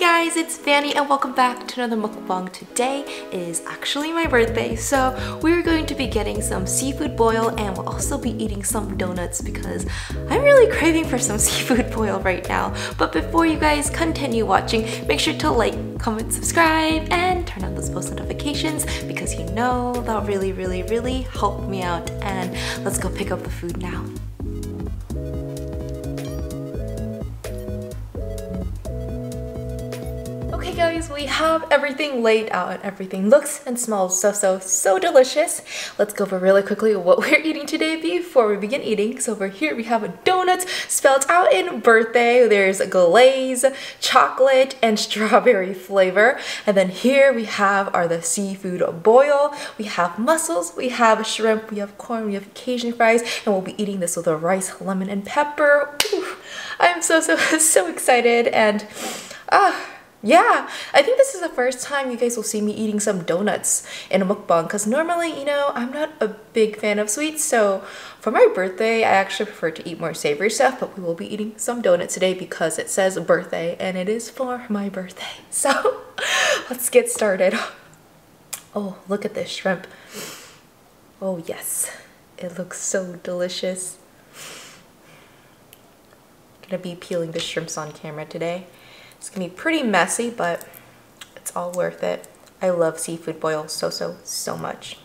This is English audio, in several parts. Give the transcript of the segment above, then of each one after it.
guys, it's Fanny and welcome back to another mukbang. Today is actually my birthday, so we're going to be getting some seafood boil and we'll also be eating some donuts because I'm really craving for some seafood boil right now. But before you guys continue watching, make sure to like, comment, subscribe, and turn on those post notifications because you know they'll really help me out. And let's go pick up the food now. Okay guys, we have everything laid out and everything looks and smells so delicious. Let's go over really quickly what we're eating today before we begin eating. So over here we have donuts spelled out in birthday. There's glaze, chocolate, and strawberry flavor. And then here we have the seafood boil. We have mussels, we have shrimp, we have corn, we have Cajun fries, and we'll be eating this with a rice, lemon, and pepper. Ooh, I'm so excited and yeah, I think this is the first time you guys will see me eating some donuts in a mukbang because normally, you know, I'm not a big fan of sweets, so for my birthday, I actually prefer to eat more savory stuff, but we will be eating some donuts today because it says birthday and it is for my birthday. So let's get started. Oh, look at this shrimp. Oh yes, it looks so delicious. I'm gonna be peeling the shrimps on camera today. It's gonna be pretty messy, but it's all worth it. I love seafood boil so much.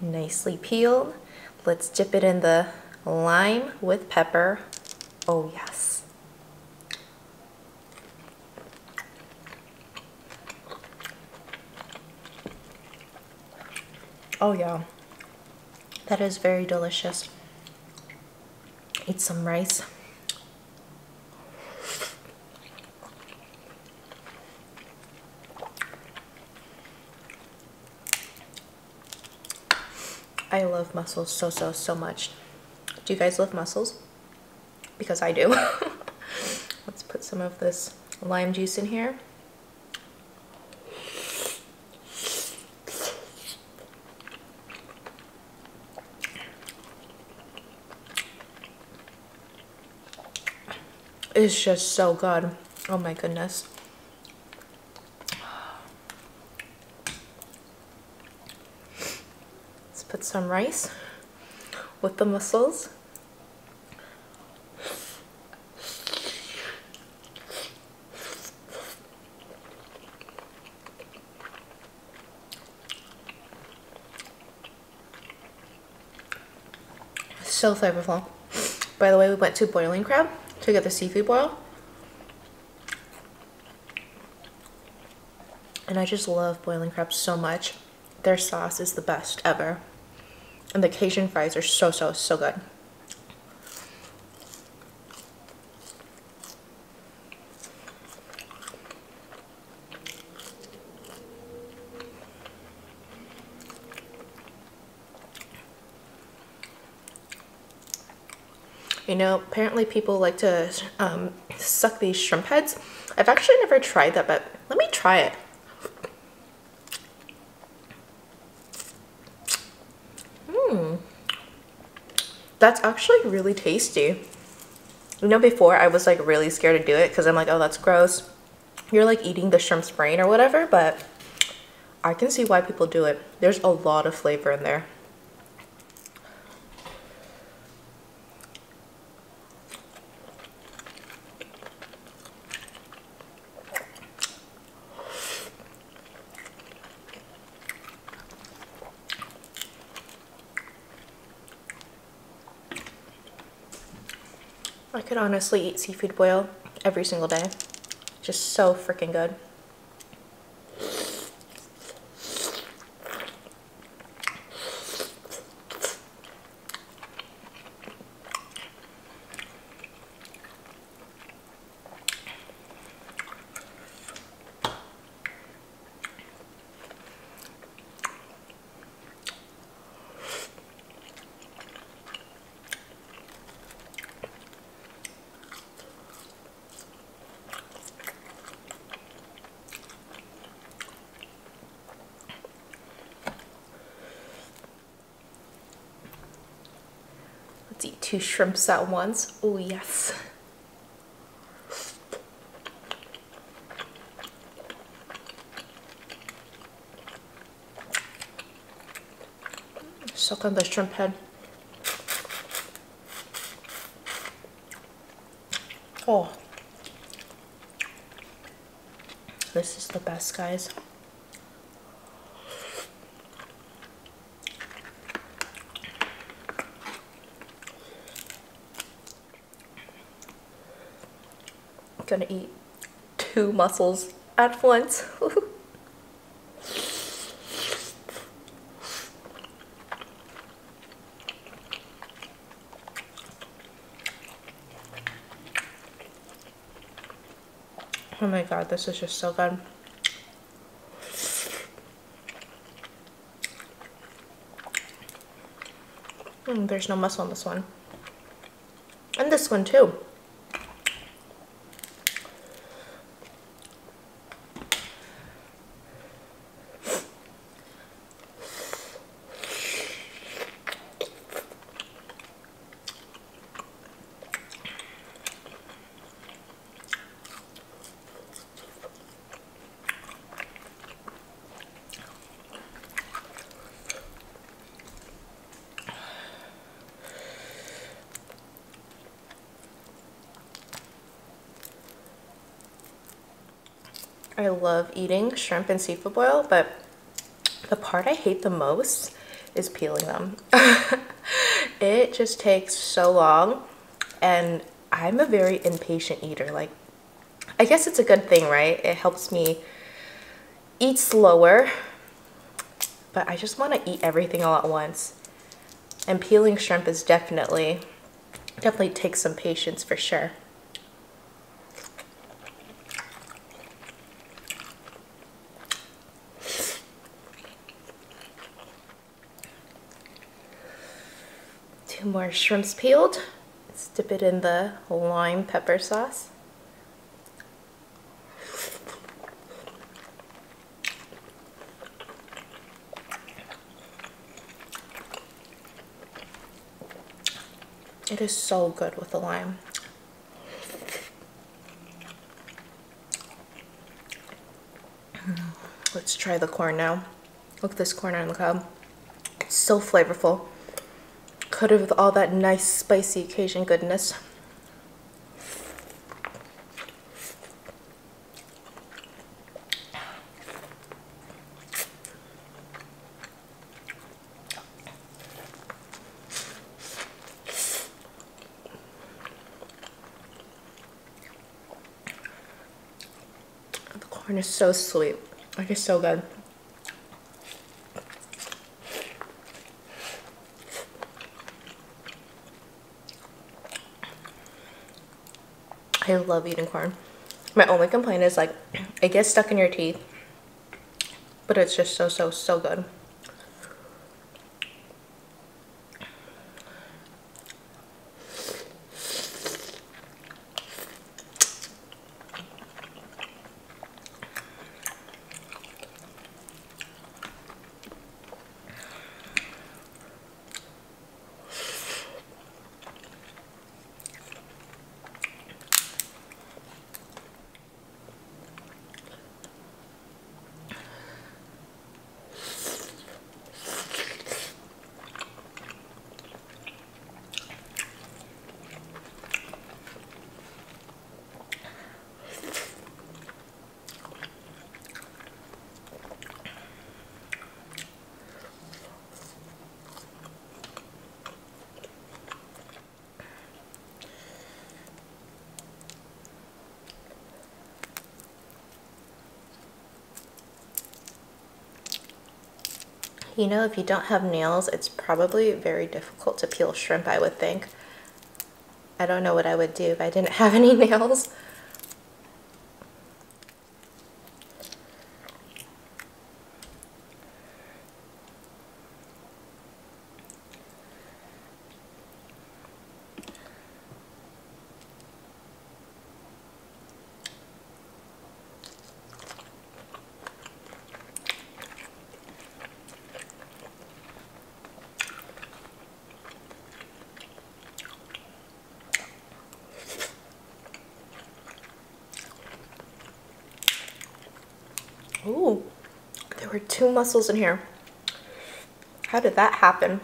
Nicely peeled. Let's dip it in the lime with pepper. Oh yes. Oh yeah, that is very delicious. Eat some rice. I love mussels so much. Do you guys love mussels? Because I do. Let's put some of this lime juice in here. It's just so good. Oh my goodness. Put some rice with the mussels. So flavorful. By the way, we went to Boiling Crab to get the seafood boil. And I just love Boiling Crab so much. Their sauce is the best ever. And the Cajun fries are so good. You know, apparently people like to suck these shrimp heads. I've actually never tried that, but let me try it. That's actually really tasty. You know, before I was like really scared to do it because I'm like, oh, that's gross. You're like eating the shrimp's brain or whatever, but I can see why people do it. There's a lot of flavor in there. I could honestly eat seafood boil every single day. Just so freaking good. Let's eat two shrimps at once. Oh yes. Suck on the shrimp head. Oh. This is the best, guys. I'm gonna eat two mussels at once. Oh my god, this is just so good. There's no muscle on this one. And this one too. I love eating shrimp and seafood boil, but the part I hate the most is peeling them. It just takes so long, and I'm a very impatient eater. Like, I guess it's a good thing, right? It helps me eat slower, but I just want to eat everything all at once. And peeling shrimp is definitely takes some patience for sure. Two more shrimps peeled. Let's dip it in the lime pepper sauce. It is so good with the lime. Let's try the corn now. Look at this corn on the cob. It's so flavorful. Coated with all that nice spicy Cajun goodness. The corn is so sweet. Like, it's so good. I love eating corn. My only complaint is, like, it gets stuck in your teeth, but it's just so good. You know, if you don't have nails, it's probably very difficult to peel shrimp, I would think. I don't know what I would do if I didn't have any nails. Ooh, there were two mussels in here. How did that happen?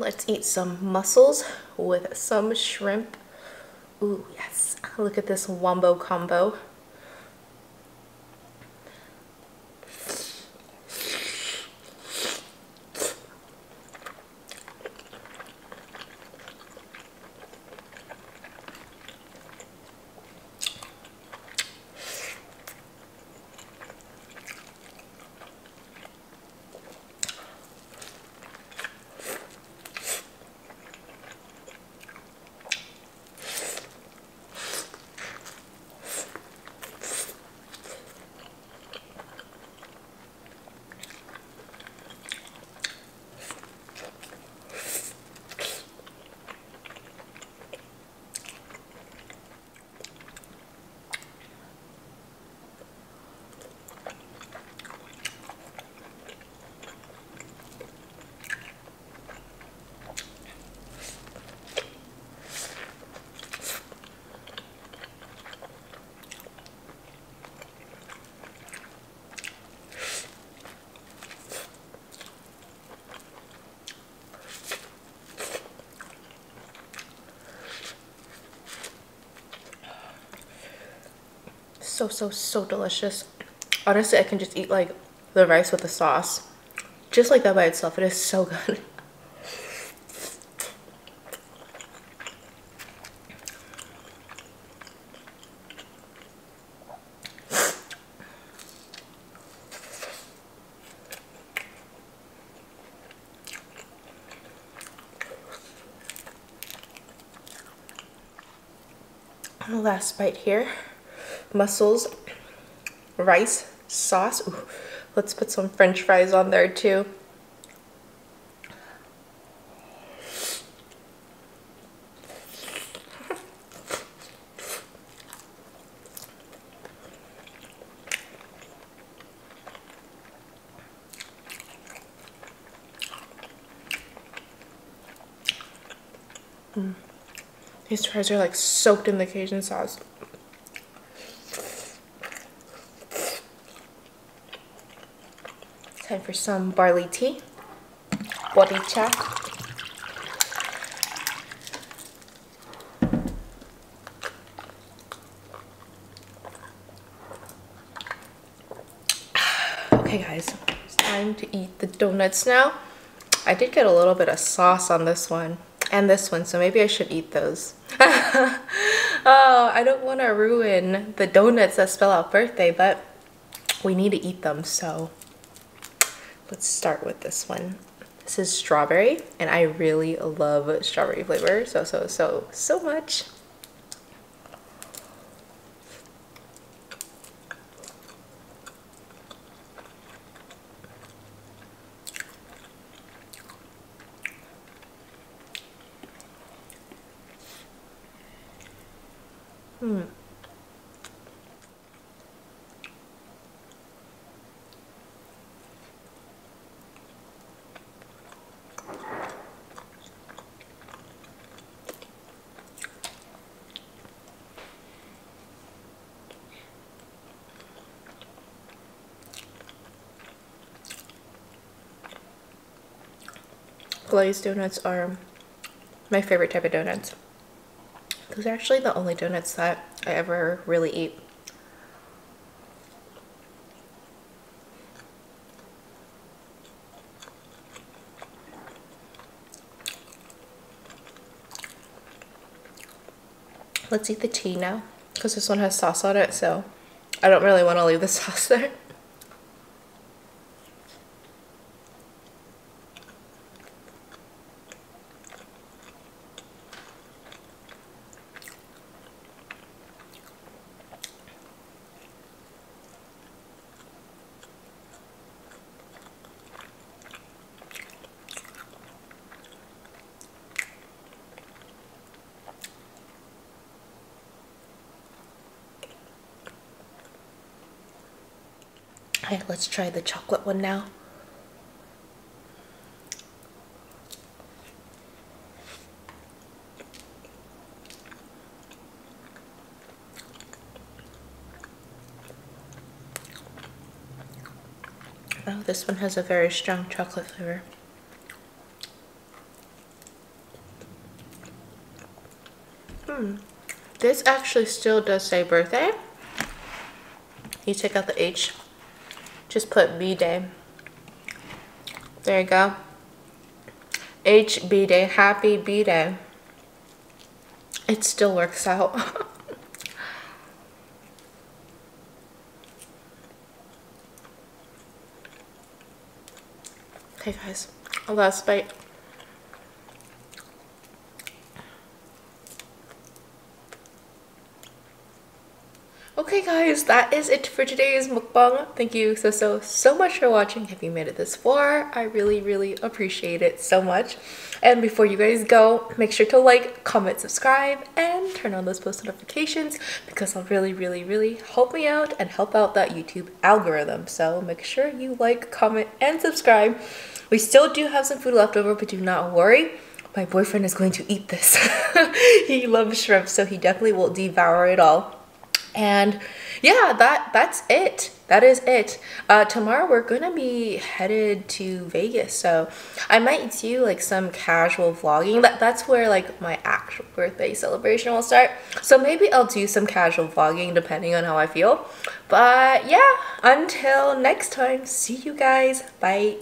Let's eat some mussels with some shrimp. Ooh, yes. Look at this wombo combo. So delicious. Honestly, I can just eat like the rice with the sauce. Just like that by itself. It is so good. And last bite here. Mussels, rice, sauce. Ooh, let's put some french fries on there too. These fries are like soaked in the Cajun sauce. Time for some barley tea, Boricha. Okay guys, it's time to eat the donuts now. I did get a little bit of sauce on this one and this one, so maybe I should eat those. Oh, I don't want to ruin the donuts that spell out birthday, but we need to eat them, so. Let's start with this one. This is strawberry, and I really love strawberry flavor so much. Glazed donuts are my favorite type of donuts. Those are actually the only donuts that I ever really eat. Let's eat the tea now, because this one has sauce on it, so I don't really want to leave the sauce there. Okay, let's try the chocolate one now. Oh, this one has a very strong chocolate flavor. This actually still does say birthday. You take out the H. Just put B Day. There you go. HB Day. Happy B Day. It still works out. Okay, guys. A last bite. Okay guys, that is it for today's mukbang. Thank you so much for watching. If you made it this far, I really appreciate it so much. And before you guys go, make sure to like, comment, subscribe, and turn on those post notifications because it'll really help me out and help out that YouTube algorithm. So make sure you like, comment, and subscribe. We still do have some food left over, but do not worry. My boyfriend is going to eat this. He loves shrimp, so he definitely will devour it all. And yeah, that's it. That is it. Tomorrow we're gonna be headed to Vegas, so I might do like some casual vlogging. That's where like my actual birthday celebration will start. So maybe I'll do some casual vlogging depending on how I feel. But yeah, until next time, see you guys. Bye.